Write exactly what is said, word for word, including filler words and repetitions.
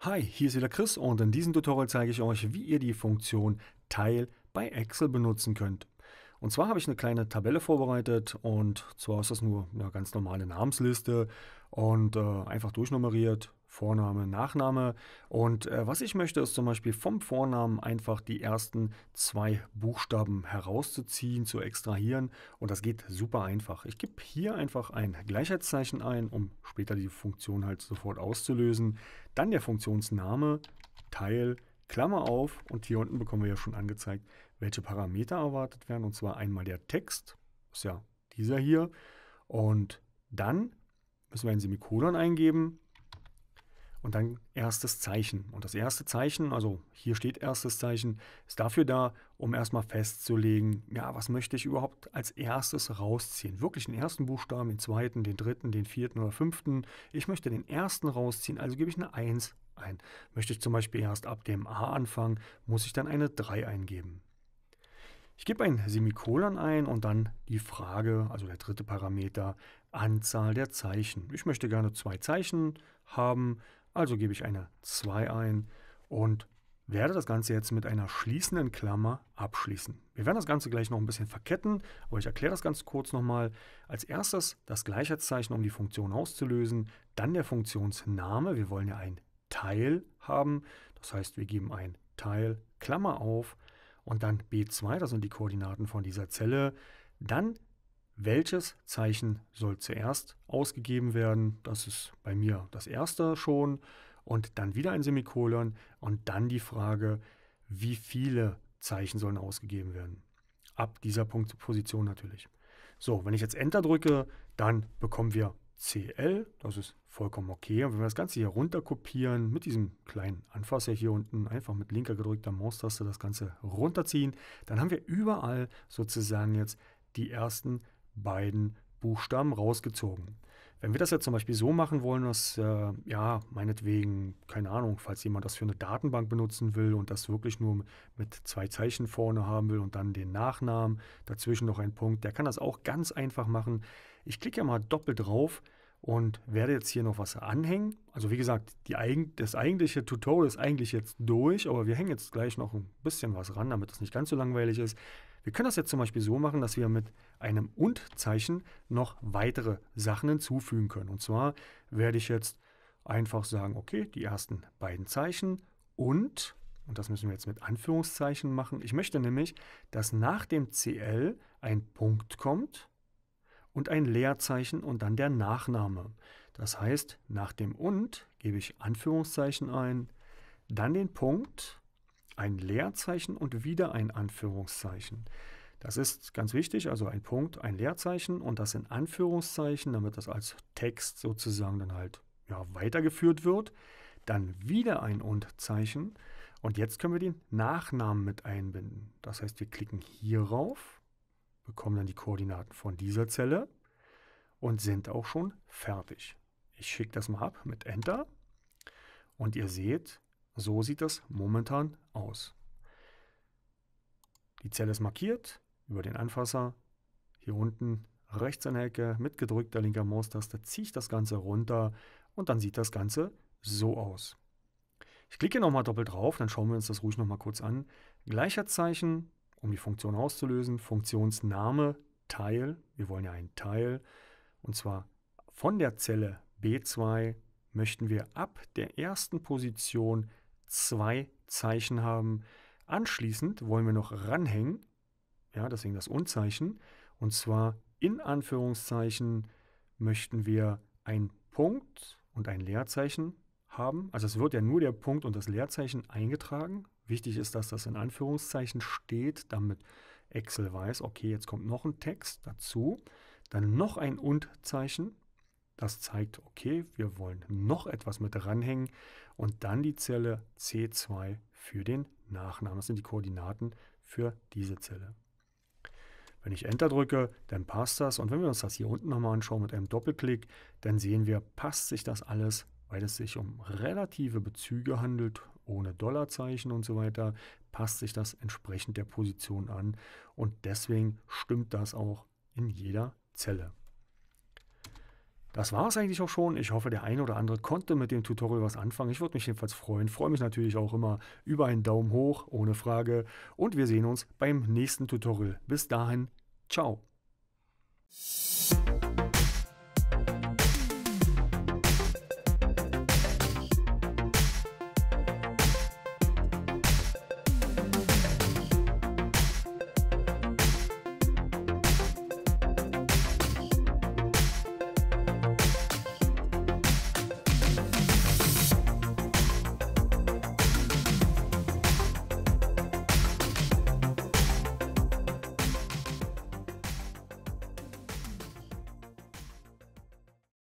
Hi, hier ist wieder Chris und in diesem Tutorial zeige ich euch, wie ihr die Funktion Teil bei Excel benutzen könnt. Und zwar habe ich eine kleine Tabelle vorbereitet und zwar ist das nur eine ganz normale Namensliste und äh, einfach durchnummeriert, Vorname, Nachname. Und äh, was ich möchte, ist zum Beispiel vom Vornamen einfach die ersten zwei Buchstaben herauszuziehen, zu extrahieren, und das geht super einfach. Ich gebe hier einfach ein Gleichheitszeichen ein, um später die Funktion halt sofort auszulösen. Dann der Funktionsname, Teil, Klammer auf, und hier unten bekommen wir ja schon angezeigt, welche Parameter erwartet werden, und zwar einmal der Text, ist ja dieser hier, und dann müssen wir ein Semikolon eingeben und dann erstes Zeichen. Und das erste Zeichen, also hier steht erstes Zeichen, ist dafür da, um erstmal festzulegen, ja, was möchte ich überhaupt als erstes rausziehen? Wirklich den ersten Buchstaben, den zweiten, den dritten, den vierten oder fünften. Ich möchte den ersten rausziehen, also gebe ich eine eins ein. Möchte ich zum Beispiel erst ab dem A anfangen, muss ich dann eine drei eingeben. Ich gebe ein Semikolon ein und dann die Frage, also der dritte Parameter, Anzahl der Zeichen. Ich möchte gerne zwei Zeichen haben, also gebe ich eine zwei ein und werde das Ganze jetzt mit einer schließenden Klammer abschließen. Wir werden das Ganze gleich noch ein bisschen verketten, aber ich erkläre das ganz kurz nochmal. Als erstes das Gleichheitszeichen, um die Funktion auszulösen, dann der Funktionsname. Wir wollen ja ein Teil haben, das heißt, wir geben ein Teil, Klammer auf, und dann B zwei, das sind die Koordinaten von dieser Zelle. Dann, welches Zeichen soll zuerst ausgegeben werden? Das ist bei mir das erste schon. Und dann wieder ein Semikolon. Und dann die Frage, wie viele Zeichen sollen ausgegeben werden? Ab dieser Punktposition natürlich. So, wenn ich jetzt Enter drücke, dann bekommen wir C L. Das ist vollkommen okay. Und wenn wir das Ganze hier runter kopieren, mit diesem kleinen Anfasser hier unten, einfach mit linker gedrückter Maustaste das Ganze runterziehen, dann haben wir überall sozusagen jetzt die ersten beiden Buchstaben rausgezogen. Wenn wir das jetzt zum Beispiel so machen wollen, dass, äh, ja, meinetwegen, keine Ahnung, falls jemand das für eine Datenbank benutzen will und das wirklich nur mit zwei Zeichen vorne haben will und dann den Nachnamen, dazwischen noch ein Punkt, der kann das auch ganz einfach machen. Ich klicke ja mal doppelt drauf und werde jetzt hier noch was anhängen. Also wie gesagt, die Eig- das eigentliche Tutorial ist eigentlich jetzt durch, aber wir hängen jetzt gleich noch ein bisschen was ran, damit es nicht ganz so langweilig ist. Wir können das jetzt zum Beispiel so machen, dass wir mit einem Und-Zeichen noch weitere Sachen hinzufügen können. Und zwar werde ich jetzt einfach sagen, okay, die ersten beiden Zeichen und, und das müssen wir jetzt mit Anführungszeichen machen. Ich möchte nämlich, dass nach dem C L ein Punkt kommt und ein Leerzeichen und dann der Nachname. Das heißt, nach dem Und gebe ich Anführungszeichen ein, dann den Punkt, ein Leerzeichen und wieder ein Anführungszeichen. Das ist ganz wichtig, also ein Punkt, ein Leerzeichen und das in Anführungszeichen, damit das als Text sozusagen dann halt ja, weitergeführt wird. Dann wieder ein Und-Zeichen und jetzt können wir den Nachnamen mit einbinden. Das heißt, wir klicken hier rauf, bekommen dann die Koordinaten von dieser Zelle und sind auch schon fertig. Ich schicke das mal ab mit Enter und ihr seht, so sieht das momentan aus. Die Zelle ist markiert über den Anfasser. Hier unten rechts in der Ecke mit gedrückter linker Maustaste ziehe ich das Ganze runter und dann sieht das Ganze so aus. Ich klicke nochmal doppelt drauf, dann schauen wir uns das ruhig nochmal kurz an. Gleichheitszeichen, um die Funktion auszulösen. Funktionsname, Teil. Wir wollen ja einen Teil. Und zwar von der Zelle B zwei möchten wir ab der ersten Position zwei Zeichen haben. Anschließend wollen wir noch ranhängen, ja, deswegen das Und-Zeichen, und zwar in Anführungszeichen möchten wir einen Punkt und ein Leerzeichen haben. Also es wird ja nur der Punkt und das Leerzeichen eingetragen. Wichtig ist, dass das in Anführungszeichen steht, damit Excel weiß, okay, jetzt kommt noch ein Text dazu, dann noch ein Und-Zeichen. Das zeigt, okay, wir wollen noch etwas mit ranhängen und dann die Zelle C zwei für den Nachnamen. Das sind die Koordinaten für diese Zelle. Wenn ich Enter drücke, dann passt das. Und wenn wir uns das hier unten nochmal anschauen mit einem Doppelklick, dann sehen wir, passt sich das alles, weil es sich um relative Bezüge handelt, ohne Dollarzeichen und so weiter, passt sich das entsprechend der Position an. Und deswegen stimmt das auch in jeder Zelle. Das war es eigentlich auch schon. Ich hoffe, der eine oder andere konnte mit dem Tutorial was anfangen. Ich würde mich jedenfalls freuen. Freue mich natürlich auch immer über einen Daumen hoch, ohne Frage. Und wir sehen uns beim nächsten Tutorial. Bis dahin, ciao.